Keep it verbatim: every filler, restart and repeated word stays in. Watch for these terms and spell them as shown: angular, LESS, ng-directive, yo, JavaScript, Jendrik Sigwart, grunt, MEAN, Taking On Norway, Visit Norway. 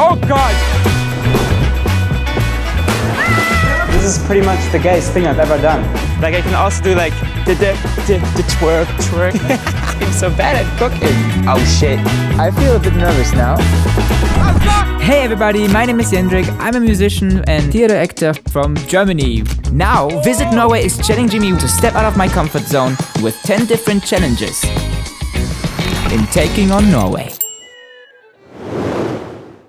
Oh God! This is pretty much the gayest thing I've ever done. Like I can also do like the the the, the twerk twerk. I'm so bad at cooking. Oh shit! I feel a bit nervous now. Hey everybody, my name is Jendrik. I'm a musician and theater actor from Germany. Now, Visit Norway is challenging me to step out of my comfort zone with ten different challenges in Taking on Norway.